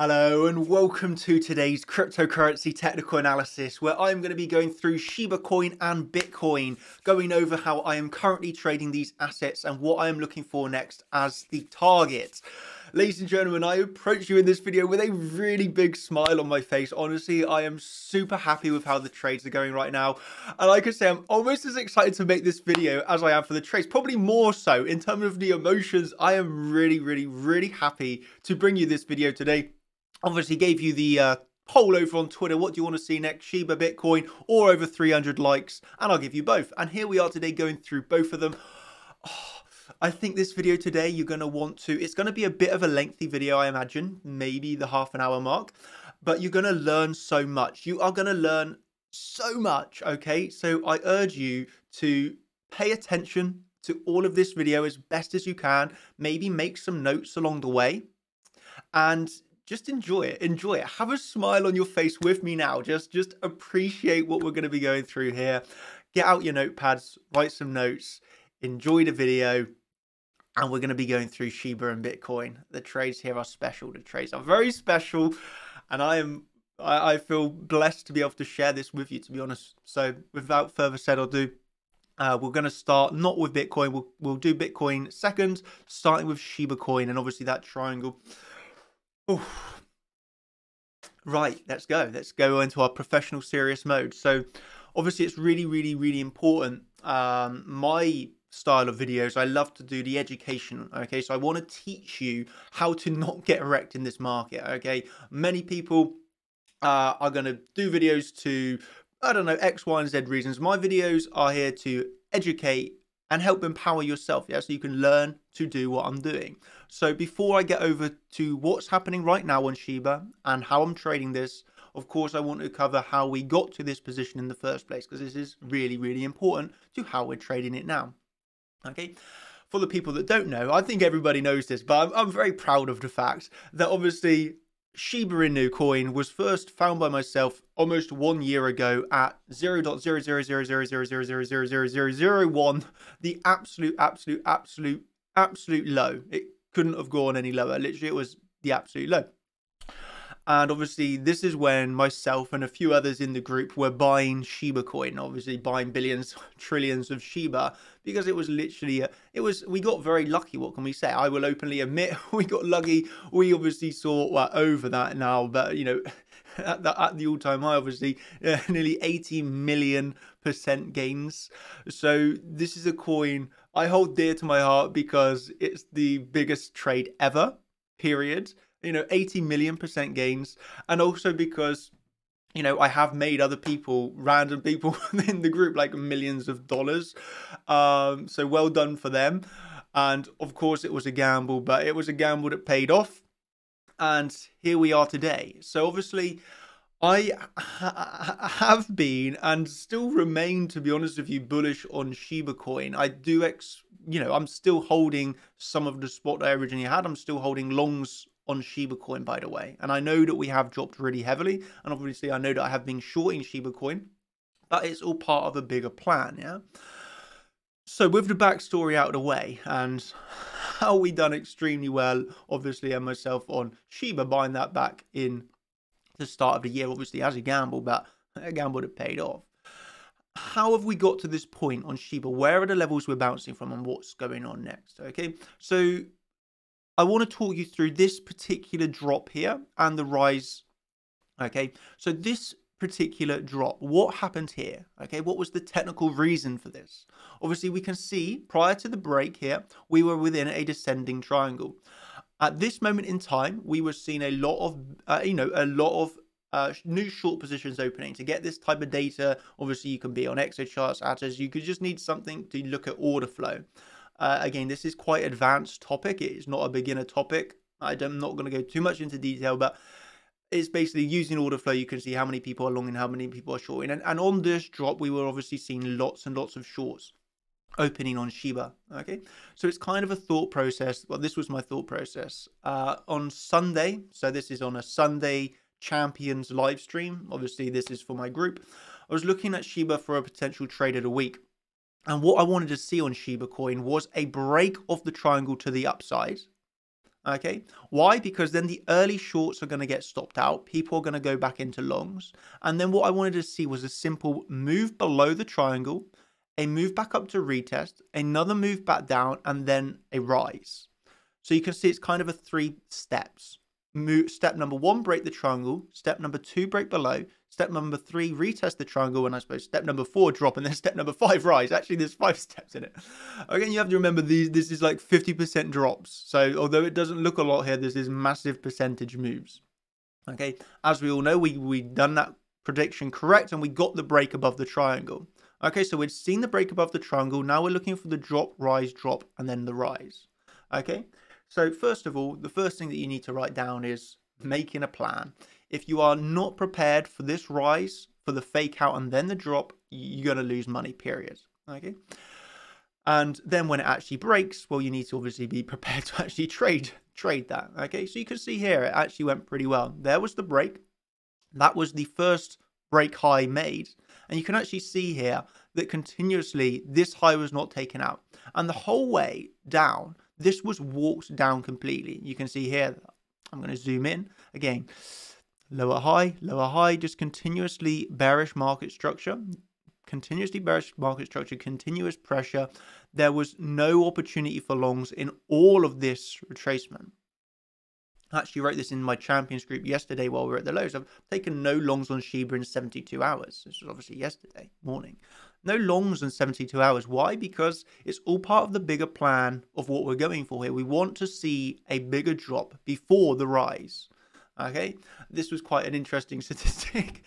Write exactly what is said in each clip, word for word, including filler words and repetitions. Hello and welcome to today's cryptocurrency technical analysis, where I'm going to be going through Shiba Coin and Bitcoin, going over how I am currently trading these assets and what I am looking for next as the target. Ladies and gentlemen, I approach you in this video with a really big smile on my face. Honestly, I am super happy with how the trades are going right now. And like I say, I'm almost as excited to make this video as I am for the trades, probably more so in terms of the emotions. I am really, really, really happy to bring you this video today. Obviously gave you the uh, poll over on Twitter. What do you want to see next, Shiba, Bitcoin, or over three hundred likes? And I'll give you both. And here we are today going through both of them. Oh, I think this video today, you're going to want to, it's going to be a bit of a lengthy video, I imagine, maybe the half an hour mark, but you're going to learn so much. You are going to learn so much, okay? So I urge you to pay attention to all of this video as best as you can, maybe make some notes along the way, and just enjoy it, enjoy it. Have a smile on your face with me now. Just, just appreciate what we're going to be going through here. Get out your notepads, write some notes, enjoy the video. And we're going to be going through Shiba and Bitcoin. The trades here are special. The trades are very special. And I am, I, I feel blessed to be able to share this with you, to be honest. So without further said or do, Uh, we're going to start not with Bitcoin. We'll, we'll do Bitcoin second, starting with Shiba Coin and obviously that triangle. Oof. Right, let's go. Let's go into our professional serious mode. So obviously it's really, really, really important. Um, my style of videos, I love to do the education. Okay, so I want to teach you how to not get wrecked in this market. Okay, many people uh, are going to do videos to, I don't know, X, Y, and Z reasons. My videos are here to educate and help empower yourself, yeah, so you can learn to do what I'm doing. So before I get over to what's happening right now on Shiba and how I'm trading this, of course, I want to cover how we got to this position in the first place, because this is really, really important to how we're trading it now. Okay, for the people that don't know, I think everybody knows this, but I'm, I'm very proud of the fact that obviously Shiba Inu coin was first found by myself almost one year ago at zero point zero zero zero zero zero zero zero zero zero zero zero zero zero one, the absolute, absolute, absolute, absolute low. It couldn't have gone any lower. Literally, it was the absolute low. And obviously, this is when myself and a few others in the group were buying Shiba coin, obviously buying billions, trillions of Shiba, because it was literally, a, it was, we got very lucky. What can we say? I will openly admit we got lucky. We obviously saw, well, over that now, but you know, at the, at the all time high, obviously uh, nearly eighty million percent gains. So this is a coin I hold dear to my heart because it's the biggest trade ever, period. You know, eighty million percent gains. And also because, you know, I have made other people, random people in the group, like millions of dollars. Um, so well done for them. And of course it was a gamble, but it was a gamble that paid off. And here we are today. So obviously I ha have been and still remain, to be honest with you, bullish on Shiba Coin. I do, ex you know, I'm still holding some of the spot I originally had. I'm still holding longs on Shiba Coin, by the way. And I know that we have dropped really heavily. And obviously I know that I have been shorting Shiba Coin, but it's all part of a bigger plan, yeah? So with the backstory out of the way and how we done extremely well, obviously, and myself on Shiba, buying that back in the start of the year, obviously as a gamble, but a gamble that paid off. How have we got to this point on Shiba? Where are the levels we're bouncing from and what's going on next, okay? So I want to talk you through this particular drop here and the rise. Okay, so this particular drop, what happened here? Okay, what was the technical reason for this? Obviously, we can see prior to the break here, we were within a descending triangle. At this moment in time, we were seeing a lot of, uh, you know, a lot of uh, new short positions opening. To get this type of data, obviously, you can be on ExoCharts, Atas. You could just need something to look at order flow. Uh, again, this is quite advanced topic. It is not a beginner topic. I'm not going to go too much into detail, but it's basically using order flow. You can see how many people are long and how many people are shorting. And, and on this drop, we were obviously seeing lots and lots of shorts opening on Shiba. Okay, so it's kind of a thought process. Well, this was my thought process uh, on Sunday. So this is on a Sunday champions live stream. Obviously, this is for my group. I was looking at Shiba for a potential trade of the week. And what I wanted to see on Shiba Coin was a break of the triangle to the upside. Okay, why? Because then the early shorts are going to get stopped out. People are going to go back into longs. And then what I wanted to see was a simple move below the triangle, a move back up to retest, another move back down, and then a rise. So you can see it's kind of a three steps. Move, step number one, break the triangle. Step number two, break below. Step number three, retest the triangle. And I suppose step number four, drop. And then step number five, rise. Actually, there's five steps in it. Again, you have to remember these. This is like fifty percent drops. So although it doesn't look a lot here, there's this massive percentage moves. Okay, as we all know, we, we've done that prediction correct and we got the break above the triangle. Okay, so we've seen the break above the triangle. Now we're looking for the drop, rise, drop, and then the rise. Okay, so first of all, the first thing that you need to write down is making a plan. If you are not prepared for this rise, for the fake out and then the drop, you're going to lose money, period. Okay. And then when it actually breaks, well, you need to obviously be prepared to actually trade, trade that. Okay. So you can see here, it actually went pretty well. There was the break. That was the first break high made. And you can actually see here that continuously this high was not taken out. And the whole way down, this was walked down completely. You can see here, I'm going to zoom in again. Lower high, lower high, just continuously bearish market structure, continuously bearish market structure, continuous pressure. There was no opportunity for longs in all of this retracement. I actually wrote this in my champions group yesterday while we were at the lows. I've taken no longs on Shiba in seventy-two hours. This was obviously yesterday morning. No longs in seventy-two hours. Why? Because it's all part of the bigger plan of what we're going for here. We want to see a bigger drop before the rise. Okay, this was quite an interesting statistic,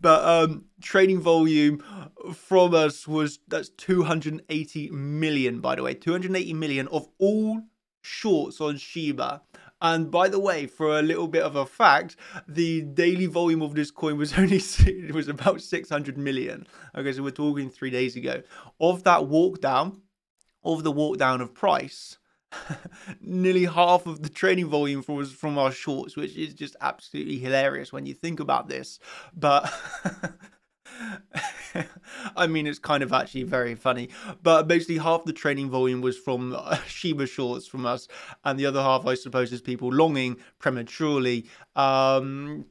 but um, trading volume from us was, that's two hundred eighty million, by the way, two hundred eighty million of all shorts on Shiba. And by the way, for a little bit of a fact, the daily volume of this coin was only, it was about six hundred million. Okay, so we're talking three days ago. Of that walk down, of the walk down of price, nearly half of the trading volume from, from our shorts, which is just absolutely hilarious when you think about this. But I mean, it's kind of actually very funny. But basically, half the trading volume was from uh, Shiba shorts from us, and the other half, I suppose, is people longing prematurely. Um,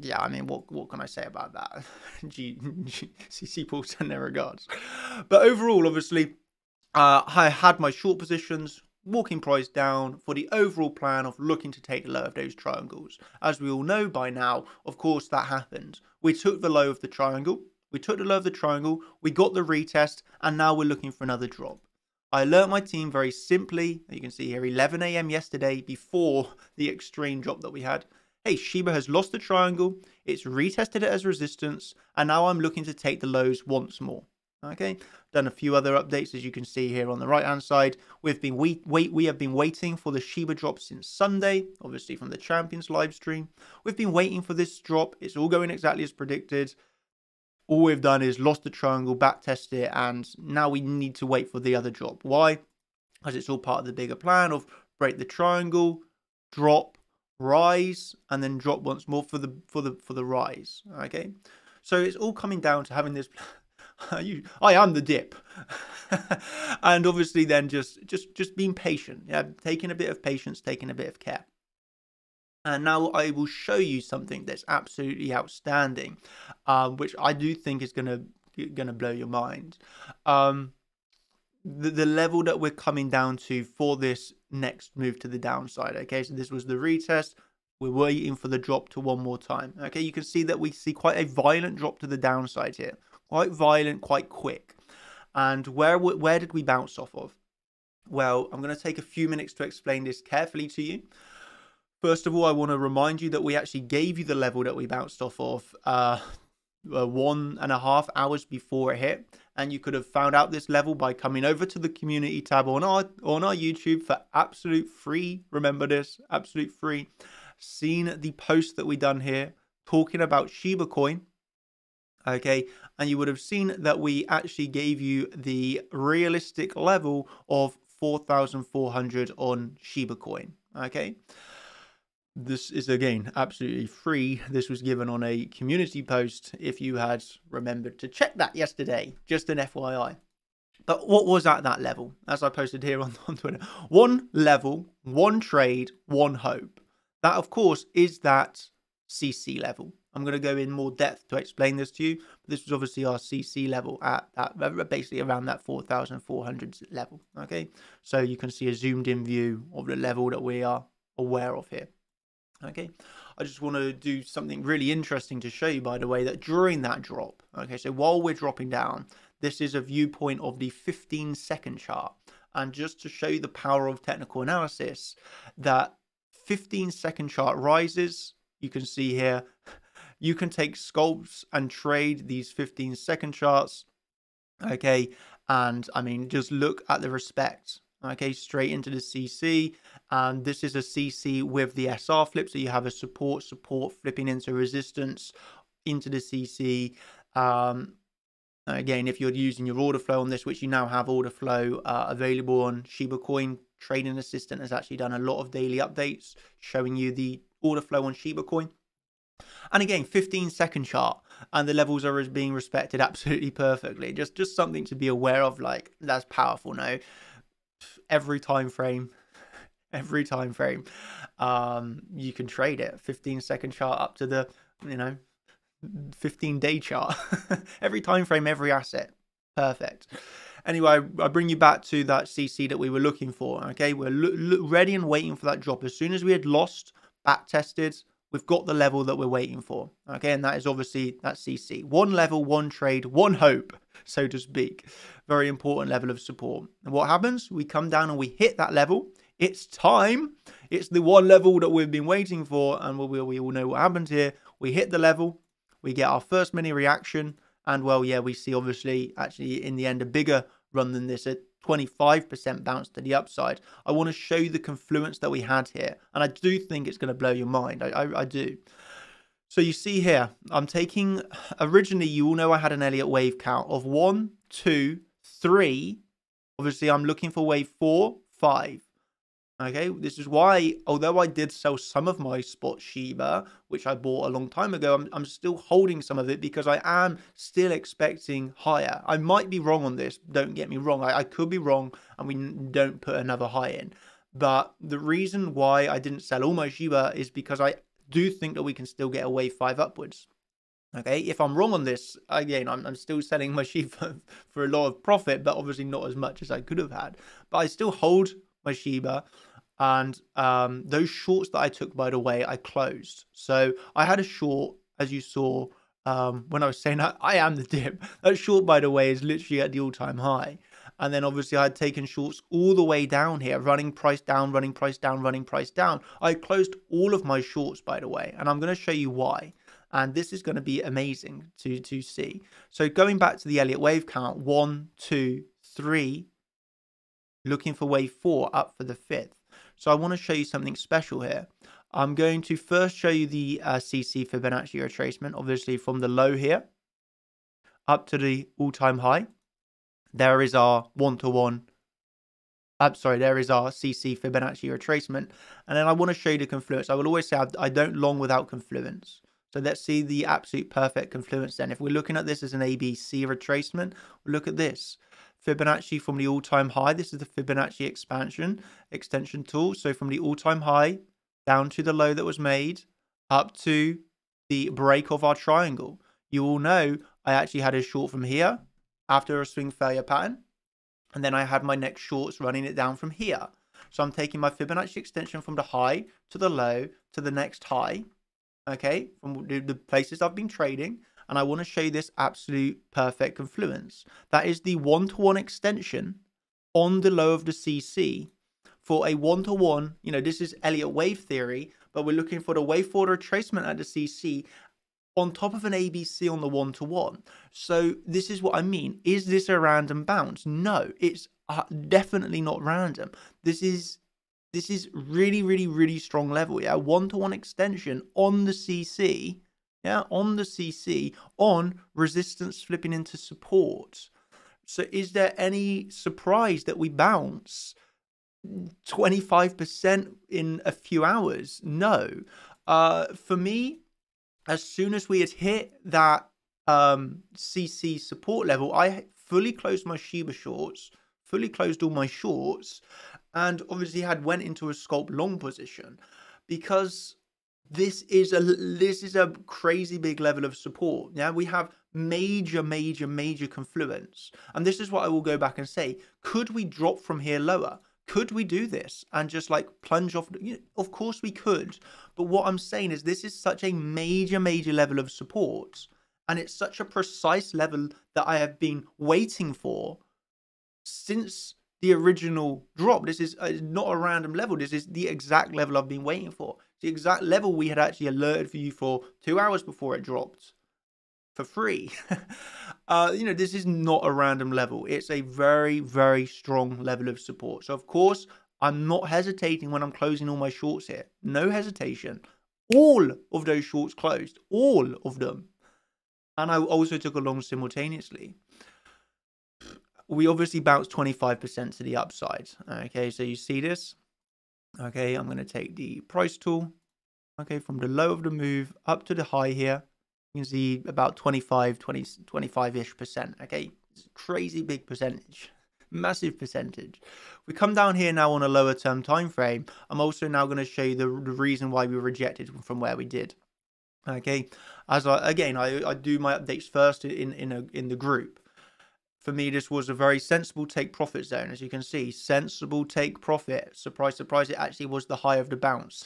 yeah, I mean, what what can I say about that? C C Paul send their regards. But overall, obviously, uh, I had my short positions. Walking price down for the overall plan of looking to take the low of those triangles. As we all know by now, of course, that happened. We took the low of the triangle, we took the low of the triangle, we got the retest, and now we're looking for another drop. I learnt my team very simply, you can see here, eleven A M yesterday before the extreme drop that we had. Hey, Shiba has lost the triangle, it's retested it as resistance, and now I'm looking to take the lows once more. Okay, done a few other updates, as you can see here on the right hand side. We've been wait, wait, we have been waiting for the Shiba drop since Sunday, obviously from the Champions live stream. We've been waiting for this drop. It's all going exactly as predicted. All we've done is lost the triangle, back test it, and now we need to wait for the other drop. Why? Because it's all part of the bigger plan of break the triangle, drop, rise, and then drop once more for the for the for the rise. Okay, so it's all coming down to having this plan. You, I am the dip. And obviously then just just just being patient, yeah, taking a bit of patience, taking a bit of care. And now I will show you something that's absolutely outstanding, um, which I do think is gonna gonna blow your mind. Um, the, the level that we're coming down to for this next move to the downside. Okay, so this was the retest. We're waiting for the drop to one more time. Okay, you can see that we see quite a violent drop to the downside here. Quite violent, quite quick. And where where did we bounce off of? Well, I'm going to take a few minutes to explain this carefully to you. First of all, I want to remind you that we actually gave you the level that we bounced off of uh, one and a half hours before it hit. And you could have found out this level by coming over to the community tab on our, on our YouTube for absolute free. Remember this, absolute free. Seen the post that we done here talking about Shiba coin, okay, and you would have seen that we actually gave you the realistic level of four thousand four hundred on Shiba coin. Okay, this is again absolutely free. This was given on a community post if you had remembered to check that yesterday, just an F Y I. But what was at that level? As I posted here on, on Twitter, one level, one trade, one hope. That, of course, is that C C level. I'm going to go in more depth to explain this to you. But this was obviously our C C level at that, basically around that four thousand four hundred level. Okay, so you can see a zoomed in view of the level that we are aware of here. Okay, I just want to do something really interesting to show you, by the way, that during that drop, okay, so while we're dropping down, this is a viewpoint of the fifteen second chart. And just to show you the power of technical analysis, that fifteen second chart rises, you can see here, you can take sculpts and trade these fifteen second charts, okay, and I mean, just look at the respect. Okay, straight into the C C, and this is a C C with the S R flip, so you have a support, support, flipping into resistance, into the C C. Um, again, if you're using your order flow on this, which you now have order flow uh, available on Shiba Coin, Trading Assistant has actually done a lot of daily updates showing you the order flow on Shiba Coin. And again, fifteen second chart, and the levels are being respected absolutely perfectly. Just, just something to be aware of, like, that's powerful now. Every time frame, every time frame, um, you can trade it. fifteen second chart up to the, you know, fifteen day chart. Every time frame, every asset. Perfect. Anyway, I bring you back to that C C that we were looking for. Okay, we're ready and waiting for that drop. As soon as we had lost, back tested, we've got the level that we're waiting for. Okay, and that is obviously that C C. One level, one trade, one hope, so to speak. Very important level of support. And what happens? We come down and we hit that level. It's time. It's the one level that we've been waiting for, and we, we all know what happens here. We hit the level. We get our first mini reaction, and well, yeah, we see obviously actually in the end a bigger run than this, a twenty-five percent bounce to the upside. I want to show you the confluence that we had here, and I do think it's going to blow your mind. I, I, I do. So you see here, I'm taking, originally you all know I had an Elliott wave count of one, two, three. Obviously I'm looking for wave four, five. Okay, this is why, although I did sell some of my spot Shiba, which I bought a long time ago, I'm, I'm still holding some of it because I am still expecting higher. I might be wrong on this, don't get me wrong. I, I could be wrong and we don't put another high in. But the reason why I didn't sell all my Shiba is because I do think that we can still get a wave five upwards. Okay, if I'm wrong on this, again, I'm, I'm still selling my Shiba for a lot of profit, but obviously not as much as I could have had. But I still hold my Shiba, and um, those shorts that I took, by the way, I closed. So I had a short, as you saw, um, when I was saying that, I am the dip. That short, by the way, is literally at the all-time high. And then obviously I had taken shorts all the way down here, running price down, running price down, running price down. I closed all of my shorts, by the way, and I'm going to show you why. And this is going to be amazing to, to see. So going back to the Elliott wave count, one, two, three, looking for wave four up for the fifth. So I want to show you something special here. I'm going to first show you the uh, C C Fibonacci retracement, obviously from the low here up to the all-time high. There is our one-to-one, I'm sorry, there is our C C Fibonacci retracement. And then I want to show you the confluence. I will always say I don't long without confluence. So let's see the absolute perfect confluence then. If we're looking at this as an A B C retracement, look at this. Fibonacci from the all-time high. This is the Fibonacci expansion extension tool. So from the all-time high down to the low that was made up to the break of our triangle. You all know I actually had a short from here after a swing failure pattern. And then I had my next shorts running it down from here. So I'm taking my Fibonacci extension from the high to the low to the next high. Okay, from the places I've been trading. And I want to show you this absolute perfect confluence. That is the one-to-one extension on the low of the C C for a one-to-one. You know, this is Elliott wave theory, but we're looking for the wave four retracement at the C C on top of an A B C on the one-to-one. So this is what I mean. Is this a random bounce? No, it's definitely not random. This is this is really, really, really strong level. Yeah, one-to-one extension on the C C. Yeah, on the C C, on resistance flipping into support. So is there any surprise that we bounce twenty-five percent in a few hours? No. Uh, for me, as soon as we had hit that um, C C support level, I fully closed my Shiba shorts, fully closed all my shorts, and obviously had went into a scalp long position, because this is a this is a crazy big level of support. Yeah, we have major, major, major confluence, and this is what I will go back and say: could we drop from here lower? Could we do this and just like plunge off? You know, of course we could, but what I'm saying is this is such a major, major level of support, and it's such a precise level that I have been waiting for since the original drop. This is uh, not a random level. This is the exact level I've been waiting for. It's the exact level we had actually alerted for you for two hours before it dropped for free. uh, you know, this is not a random level. It's a very, very strong level of support. So, of course, I'm not hesitating when I'm closing all my shorts here. No hesitation. All of those shorts closed. All of them. And I also took a long simultaneously. We obviously bounced twenty-five percent to the upside. Okay, so you see this. Okay, I'm going to take the price tool. Okay, from the low of the move up to the high here. You can see about twenty-five, twenty, twenty-five-ish percent. Okay, it's a crazy big percentage, massive percentage. We come down here now on a lower term time frame. I'm also now going to show you the, the reason why we rejected from where we did. Okay, as I again, I, I do my updates first in in a, in the group. For me, this was a very sensible take profit zone, as you can see. Sensible take profit. Surprise, surprise, it actually was the high of the bounce.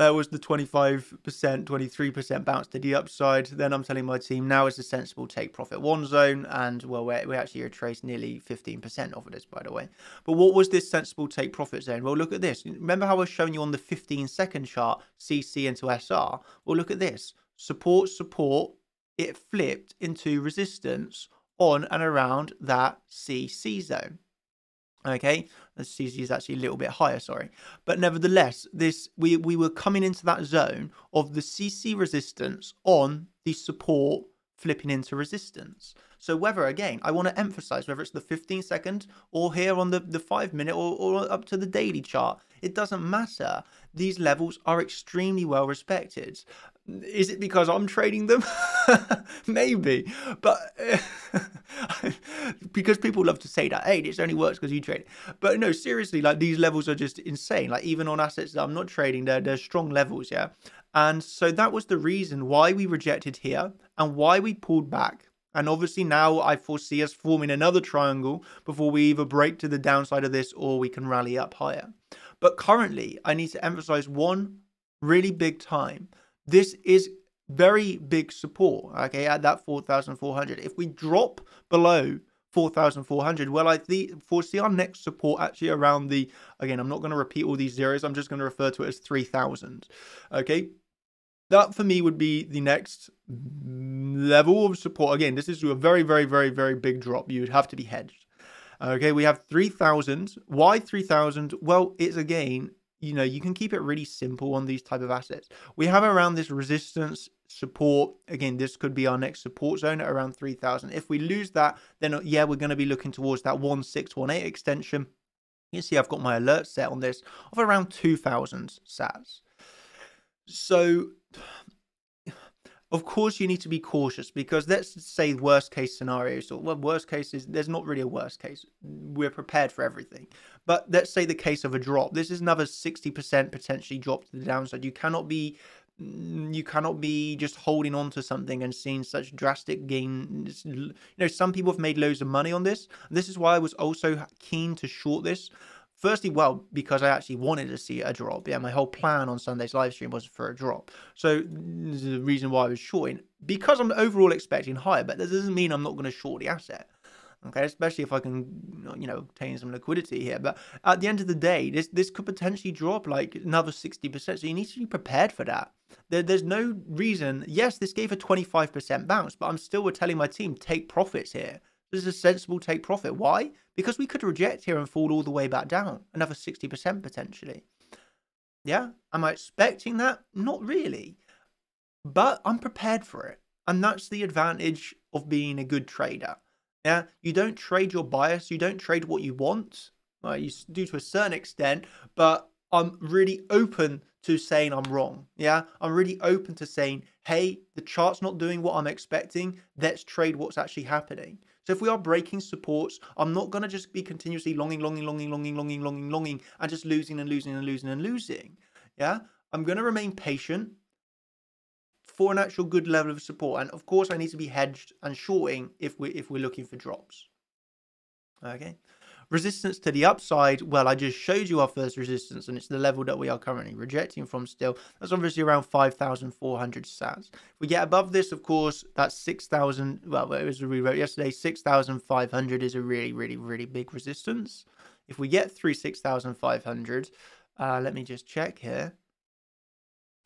That was the twenty-five percent, twenty-three percent bounce to the upside. Then I'm telling my team, now is the sensible take profit one zone. And, well, we we actually retraced nearly fifteen percent off of this, by the way. But what was this sensible take profit zone? Well, look at this. Remember how I was showing you on the fifteen second chart, C C into S R? Well, look at this. Support, support. It flipped into resistance on and around that C C zone. Okay, the C C is actually a little bit higher, sorry. But nevertheless, this we, we were coming into that zone of the C C resistance on the support flipping into resistance. So whether, again, I want to emphasize, whether it's the fifteen second or here on the, the five minute or, or up to the daily chart, it doesn't matter. These levels are extremely well respected. Is it because I'm trading them? Maybe. But because people love to say that, hey, this only works because you trade it. But no, seriously, like these levels are just insane. Like even on assets that I'm not trading, they're, they're strong levels, yeah? And so that was the reason why we rejected here and why we pulled back. And obviously now I foresee us forming another triangle before we either break to the downside of this or we can rally up higher. But currently, I need to emphasize one really big time. This is very big support, okay, at that four thousand four hundred. If we drop below four thousand four hundred, well, I foresee our next support actually around the, again, I'm not going to repeat all these zeros. I'm just going to refer to it as three thousand, okay? That, for me, would be the next level of support. Again, this is a very, very, very, very big drop. You'd have to be hedged. Okay, we have three thousand. Why three thousand? Well, it's, again, you know, you can keep it really simple on these type of assets. We have around this resistance support. Again, this could be our next support zone at around three thousand. If we lose that, then, yeah, we're going to be looking towards that one six one eight extension. You can see I've got my alert set on this of around two thousand sats. So, of course, you need to be cautious because let's say worst case scenarios, or well, worst case is there's not really a worst case. We're prepared for everything. But let's say the case of a drop. This is another sixty percent potentially drop to the downside. You cannot be you cannot be just holding on to something and seeing such drastic gain. You know, some people have made loads of money on this. This is why I was also keen to short this. Firstly, well, because I actually wanted to see a drop. Yeah, my whole plan on Sunday's live stream was for a drop. So this is the reason why I was shorting. Because I'm overall expecting higher, but that doesn't mean I'm not going to short the asset. Okay, especially if I can, you know, obtain some liquidity here. But at the end of the day, this this could potentially drop like another sixty percent. So you need to be prepared for that. There, there's no reason. Yes, this gave a twenty-five percent bounce, but I'm still telling my team, take profits here. This is a sensible take profit. Why? Because we could reject here and fall all the way back down. Another sixty percent potentially. Yeah? Am I expecting that? Not really. But I'm prepared for it. And that's the advantage of being a good trader. Yeah? You don't trade your bias. You don't trade what you want. Well, you do to a certain extent. But I'm really open to saying I'm wrong. Yeah? I'm really open to saying, hey, the chart's not doing what I'm expecting. Let's trade what's actually happening. So if we are breaking supports, I'm not going to just be continuously longing, longing, longing, longing, longing, longing, longing, and just losing and losing and losing and losing. Yeah, I'm going to remain patient for an actual good level of support. And of course, I need to be hedged and shorting if we're, if we're looking for drops. Okay. Resistance to the upside, well, I just showed you our first resistance, and it's the level that we are currently rejecting from still. That's obviously around five thousand four hundred sats. If we get above this, of course, that's six thousand, well, it was a rewrote yesterday, six thousand five hundred is a really, really, really big resistance. If we get through six thousand five hundred, uh, let me just check here.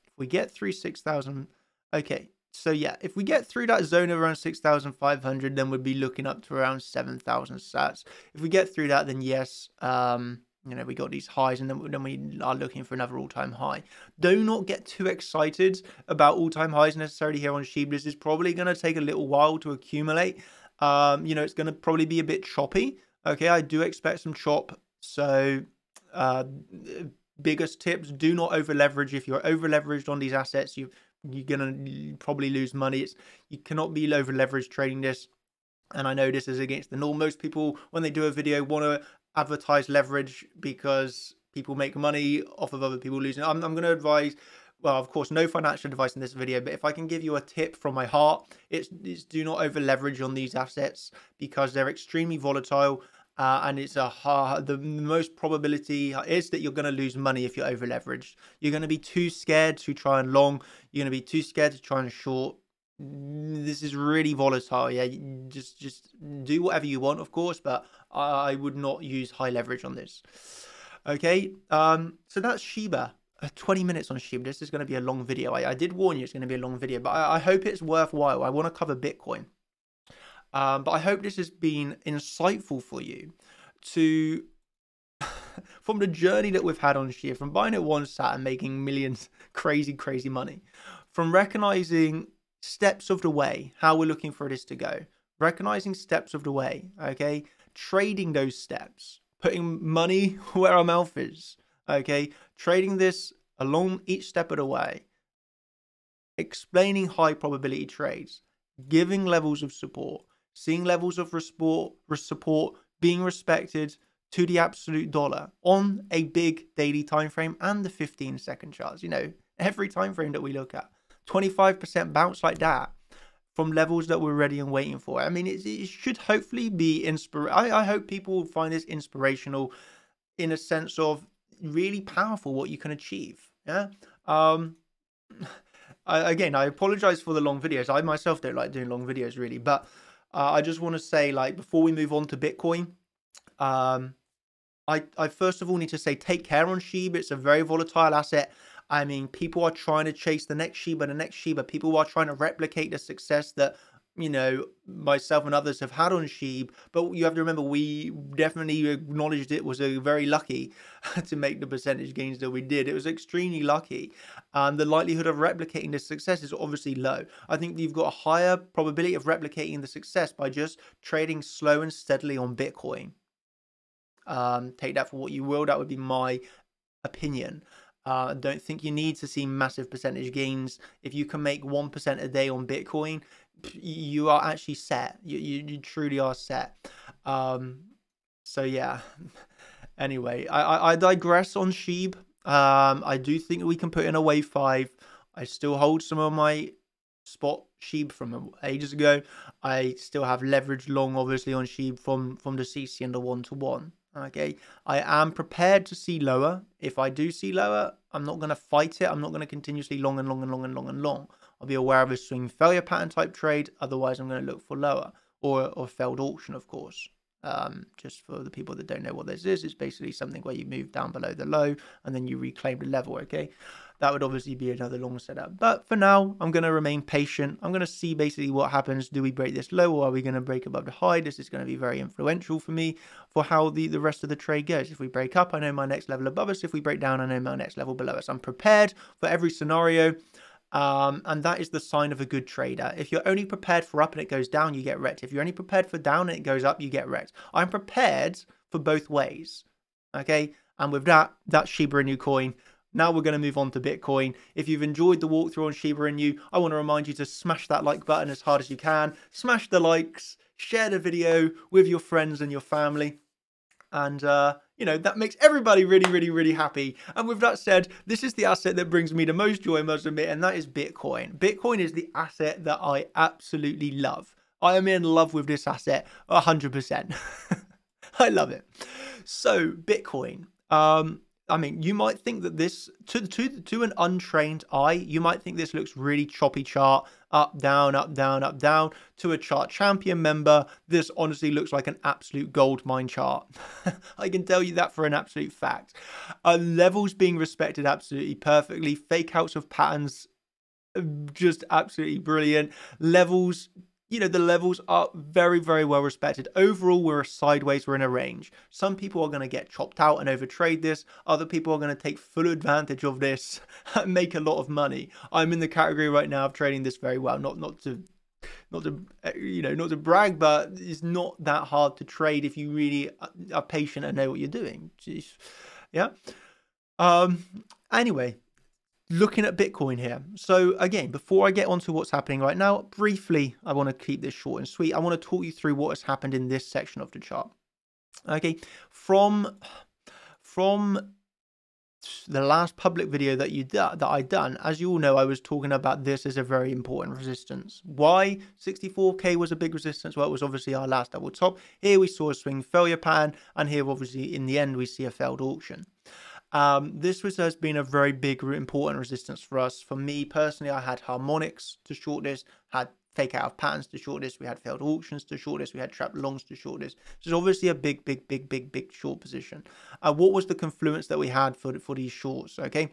If we get through six thousand, okay. So yeah, if we get through that zone around six thousand five hundred, then we'd be looking up to around seven thousand sats. If we get through that, then yes, um, you know, we got these highs, and then, then we are looking for another all-time high. Do not get too excited about all-time highs necessarily here on Shiba. This is probably going to take a little while to accumulate. Um, you know, it's going to probably be a bit choppy. Okay, I do expect some chop. So uh, biggest tips, do not over-leverage. If you're over-leveraged on these assets, you've you're gonna probably lose money. It's you cannot be over leveraged trading this, and I know this is against the norm. Most people, when they do a video, want to advertise leverage because people make money off of other people losing. I'm, I'm going to advise, well, of course, no financial advice in this video, but if I can give you a tip from my heart, it's, it's do not over leverage on these assets because they're extremely volatile. Uh, and it's a hard, the most probability is that you're going to lose money if you're over leveraged. You're going to be too scared to try and long. You're going to be too scared to try and short. This is really volatile. Yeah, just just do whatever you want, of course, but I would not use high leverage on this. Okay, um, so that's Shiba. twenty minutes on Shiba. This is going to be a long video. I, I did warn you it's going to be a long video, but I, I hope it's worthwhile. I want to cover Bitcoin. Um, but I hope this has been insightful for you to, from the journey that we've had on Shiba, from buying at one sat and making millions, crazy, crazy money, from recognizing steps of the way, how we're looking for this to go, recognizing steps of the way, okay, trading those steps, putting money where our mouth is, okay, trading this along each step of the way, explaining high probability trades, giving levels of support, seeing levels of support, being respected to the absolute dollar on a big daily time frame and the fifteen second charts. You know, every time frame that we look at, twenty-five percent bounce like that from levels that we're ready and waiting for. I mean, it, it should hopefully be inspirational. I, I hope people will find this inspirational in a sense of really powerful what you can achieve. Yeah. Um, I, again, I apologize for the long videos. I myself don't like doing long videos really, but Uh, I just want to say, like, before we move on to Bitcoin, um, I, I first of all need to say take care on Shiba. It's a very volatile asset. I mean, people are trying to chase the next Shiba, the next Shiba. People are trying to replicate the success that, you know, myself and others have had on Shiba. But you have to remember, we definitely acknowledged it was a very lucky to make the percentage gains that we did. It was extremely lucky. Um, the likelihood of replicating this success is obviously low. I think you've got a higher probability of replicating the success by just trading slow and steadily on Bitcoin. Um, take that for what you will. That would be my opinion. Uh, I don't think you need to see massive percentage gains. If you can make one percent a day on Bitcoin, you are actually set. You, you, you truly are set. Um, so yeah. Anyway, I, I, I digress on Shiba. Um, I do think we can put in a wave five. I still hold some of my spot Shiba from ages ago. I still have leverage long, obviously, on Shiba from, from the C C and the one-to-one. Okay, I am prepared to see lower. If I do see lower, I'm not going to fight it. I'm not going to continuously long and long and long and long and long. I'll be aware of a swing failure pattern type trade. Otherwise, I'm going to look for lower or, or failed auction, of course. Um, just for the people that don't know what this is, it's basically something where you move down below the low and then you reclaim the level, okay? That would obviously be another long setup. But for now, I'm going to remain patient. I'm going to see basically what happens. Do we break this low or are we going to break above the high? This is going to be very influential for me for how the, the rest of the trade goes. If we break up, I know my next level above us. If we break down, I know my next level below us. I'm prepared for every scenario. Um, and that is the sign of a good trader. If you're only prepared for up and it goes down, you get wrecked. If you're only prepared for down and it goes up, you get wrecked. I'm prepared for both ways. Okay. And with that, that's Shiba Inu coin. Now we're going to move on to Bitcoin. If you've enjoyed the walkthrough on Shiba Inu, I want to remind you to smash that like button as hard as you can. Smash the likes. share the video with your friends and your family. And, uh, you know, that makes everybody really, really, really happy. And with that said, this is the asset that brings me the most joy, I must admit, and that is Bitcoin. Bitcoin is the asset that I absolutely love. I am in love with this asset, one hundred percent. I love it. So, Bitcoin. Um, I mean, you might think that this, to, to, to an untrained eye, you might think this looks really choppy chart, up, down, up, down, up, down. To a Chart Champion member, this honestly looks like an absolute gold mine chart. I can tell you that for an absolute fact. Uh, levels being respected absolutely perfectly. Fake outs of patterns, just absolutely brilliant. Levels... You know, the levels are very, very well respected. Overall, we're sideways, we're in a range. Some people are going to get chopped out and overtrade this. Other people are going to take full advantage of this and make a lot of money. I'm in the category right now of trading this very well. Not, not to, not to, you know, not to brag, but it's not that hard to trade if you really are patient and know what you're doing. Jeez. Yeah. Um, anyway. Looking at Bitcoin here. So again, before I get onto what's happening right now, briefly, I want to keep this short and sweet. I want to talk you through what has happened in this section of the chart. Okay, from from the last public video that you that I done, as you all know, I was talking about this as a very important resistance. Why sixty-four K was a big resistance? Well, it was obviously our last double top. Here we saw a swing failure pattern, and here obviously in the end we see a failed auction. Um, this was, has been a very big, important resistance for us. For me personally, I had harmonics to short this, had fake out of patterns to short this, we had failed auctions to short this, we had trapped longs to short this. This is obviously a big, big, big, big, big short position. Uh, what was the confluence that we had for for these shorts? Okay,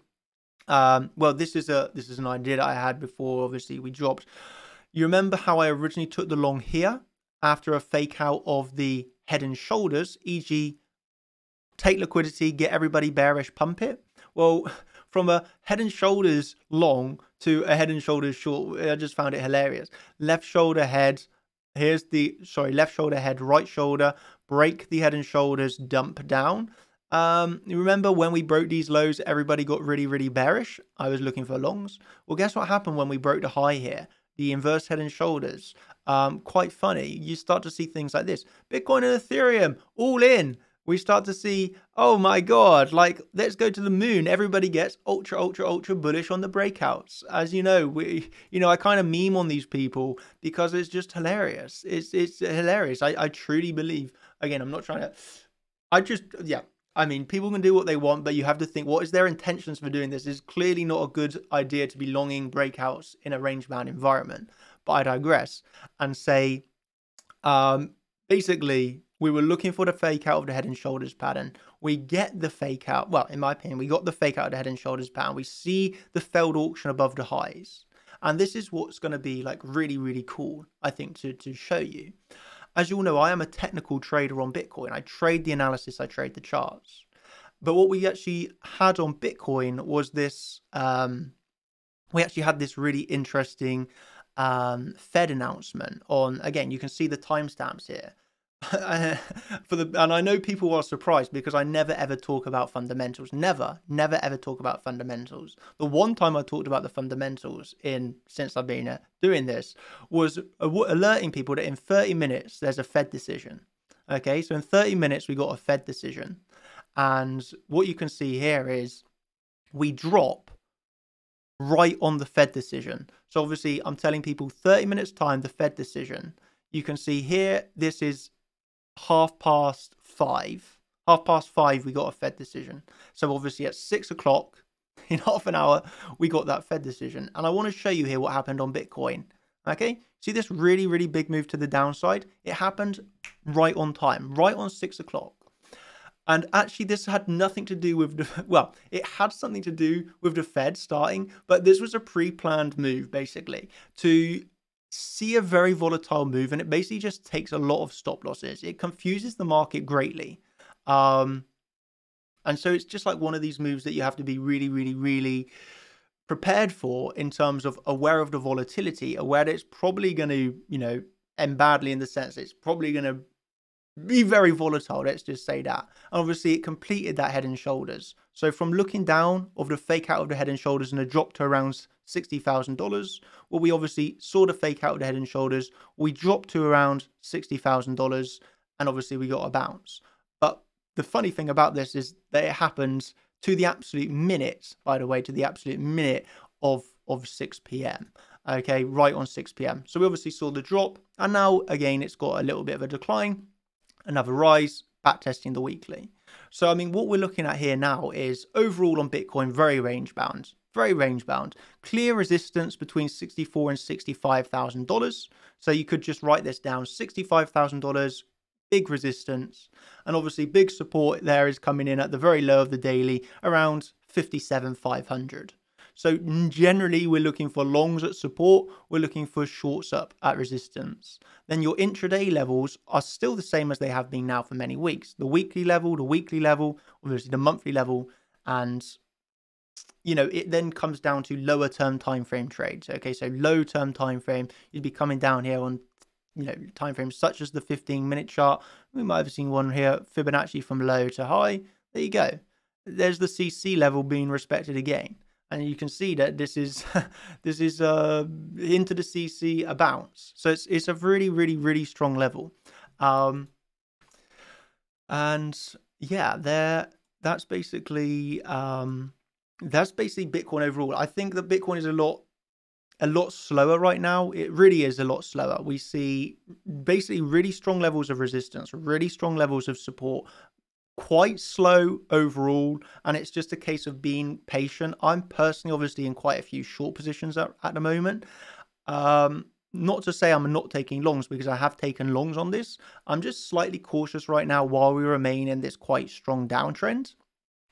um, well, this is a this is an idea that I had before. Obviously, we dropped. You remember how I originally took the long here after a fake out of the head and shoulders, for example. Take liquidity, get everybody bearish, pump it. Well, from a head and shoulders long to a head and shoulders short, I just found it hilarious. Left shoulder head, here's the, sorry, left shoulder head, right shoulder, break the head and shoulders, dump down. Um, you remember when we broke these lows, everybody got really, really bearish. I was looking for longs. Well, guess what happened when we broke the high here? The inverse head and shoulders. Um, quite funny. You start to see things like this. Bitcoin and Ethereum, all in. We start to see, oh my God, like, let's go to the moon. Everybody gets ultra, ultra, ultra bullish on the breakouts. As you know, we, you know, I kind of meme on these people because it's just hilarious. It's it's hilarious. I, I truly believe, again, I'm not trying to, I just, yeah. I mean, people can do what they want, but you have to think, what is their intentions for doing this? It's clearly not a good idea to be longing breakouts in a range-bound environment. But I digress and say, um, basically, we were looking for the fake out of the head and shoulders pattern. We get the fake out. Well, in my opinion, we got the fake out of the head and shoulders pattern. We see the failed auction above the highs. And this is what's going to be like really, really cool, I think, to, to show you. As you all know, I am a technical trader on Bitcoin. I trade the analysis. I trade the charts. But what we actually had on Bitcoin was this. Um, we actually had this really interesting um, Fed announcement on, again, you can see the timestamps here. For the, and I know people are surprised because I never ever talk about fundamentals. Never, never ever talk about fundamentals. The one time I talked about the fundamentals in since I've been doing this was alerting people that in thirty minutes there's a Fed decision. Okay, so in thirty minutes we got a Fed decision, and what you can see here is we drop right on the Fed decision. So obviously I'm telling people thirty minutes time the Fed decision. You can see here this is half past five. Half past five, we got a Fed decision. So obviously at six o'clock, in half an hour, we got that Fed decision. And I want to show you here what happened on Bitcoin. Okay, see this really, really big move to the downside? It happened right on time, right on six o'clock. And actually this had nothing to do with, the, well, it had something to do with the Fed starting, but this was a pre-planned move basically to see a very volatile move, and it basically just takes a lot of stop losses. It confuses the market greatly. Um, and so it's just like one of these moves that you have to be really, really, really prepared for in terms of aware of the volatility, aware that it's probably going to, you know, end badly in the sense it's probably going to be very volatile, let's just say that. And obviously it completed that head and shoulders. So from looking down of the fake out of the head and shoulders and a drop to around sixty thousand dollars, well, we obviously saw the fake out of the head and shoulders, we dropped to around sixty thousand dollars, and obviously we got a bounce. But the funny thing about this is that it happens to the absolute minute, by the way, to the absolute minute of, of six p m Okay, right on six p m So we obviously saw the drop, and now again, it's got a little bit of a decline, another rise, backtesting the weekly. So, I mean, what we're looking at here now is overall on Bitcoin, very range bound, very range bound, clear resistance between sixty-four thousand dollars and sixty-five thousand dollars. So you could just write this down, sixty-five thousand dollars, big resistance, and obviously big support there is coming in at the very low of the daily, around fifty-seven thousand five hundred. So generally we're looking for longs at support, we're looking for shorts up at resistance. Then your intraday levels are still the same as they have been now for many weeks. The weekly level, the weekly level, obviously the monthly level, and you know, it then comes down to lower term time frame trades. Okay, so low term time frame, you'd be coming down here on, you know, time frames such as the fifteen minute chart. We might have seen one here, Fibonacci from low to high. There you go. There's the C C level being respected again. And you can see that this is this is uh, into the C C a bounce. So it's it's a really really really strong level, um, and yeah, there that's basically um, that's basically Bitcoin overall. I think that Bitcoin is a lot a lot slower right now. It really is a lot slower. We see basically really strong levels of resistance, really strong levels of support. Quite slow overall, and it's just a case of being patient. I'm personally obviously in quite a few short positions at, at the moment. Um, not to say I'm not taking longs, because I have taken longs on this. I'm just slightly cautious right now while we remain in this quite strong downtrend.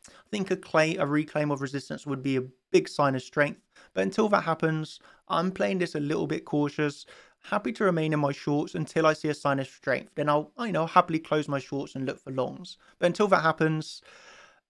I think a, claim, a reclaim of resistance would be a big sign of strength, but until that happens, I'm playing this a little bit cautious. Happy to remain in my shorts until I see a sign of strength. Then I'll, you know, happily close my shorts and look for longs. But until that happens,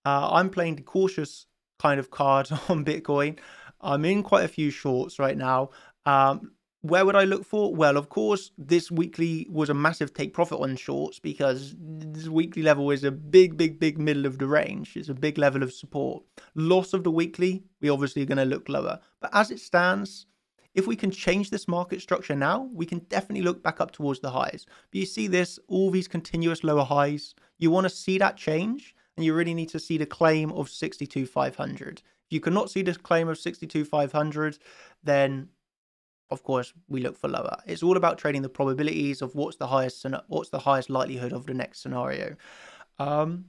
uh, I'm playing the cautious kind of card on Bitcoin. I'm in quite a few shorts right now. Um, where would I look for? Well, of course, this weekly was a massive take profit on shorts, because this weekly level is a big, big, big middle of the range. It's a big level of support. Loss of the weekly, we obviously are going to look lower. But as it stands, if we can change this market structure now, we can definitely look back up towards the highs. But you see this, all these continuous lower highs. You want to see that change, and you really need to see the claim of sixty-two thousand five hundred. If you cannot see this claim of sixty-two thousand five hundred, then of course we look for lower. It's all about trading the probabilities of what's the highest what's the highest likelihood of the next scenario. Um,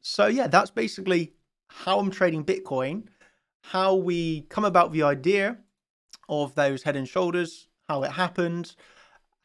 so yeah, that's basically how I'm trading Bitcoin, how we come about the idea of those head and shoulders, how it happened,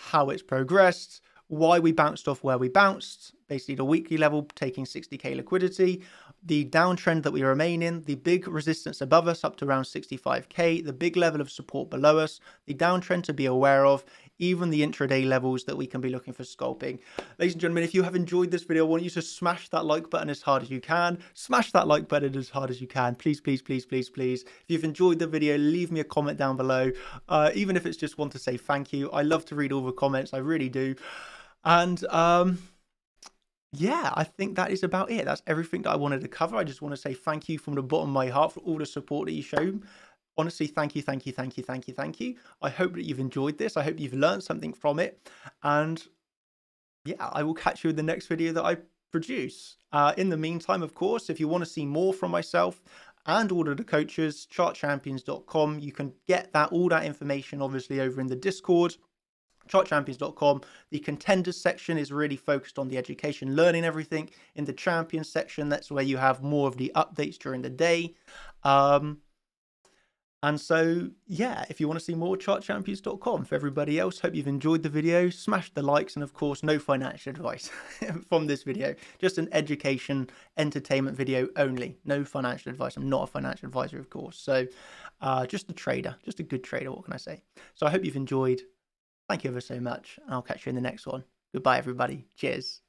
how it's progressed, why we bounced off where we bounced, basically the weekly level taking sixty K liquidity, the downtrend that we remain in, the big resistance above us up to around sixty-five K, the big level of support below us, the downtrend to be aware of, even the intraday levels that we can be looking for scalping. Ladies and gentlemen, if you have enjoyed this video, I want you to smash that like button as hard as you can. Smash that like button as hard as you can. Please, please, please, please, please. If you've enjoyed the video, leave me a comment down below. Uh, even if it's just one to say thank you. I love to read all the comments. I really do. And um, yeah, I think that is about it. That's everything that I wanted to cover. I just want to say thank you from the bottom of my heart for all the support that you show. Honestly, thank you, thank you, thank you, thank you, thank you. I hope that you've enjoyed this. I hope you've learned something from it. And yeah, I will catch you in the next video that I produce. Uh, in the meantime, of course, if you want to see more from myself and all of the coaches, chart champions dot com, you can get that all that information, obviously, over in the Discord. chart champions dot com. The contenders section is really focused on the education, learning everything. In the champions section, that's where you have more of the updates during the day. Um, and so, yeah, if you want to see more, chart champions dot com. For everybody else, hope you've enjoyed the video. Smash the likes, and of course, no financial advice from this video. Just an education, entertainment video only. No financial advice. I'm not a financial advisor, of course. So uh, just a trader, just a good trader, what can I say? So I hope you've enjoyed. Thank you ever so much, and I'll catch you in the next one. Goodbye, everybody. Cheers.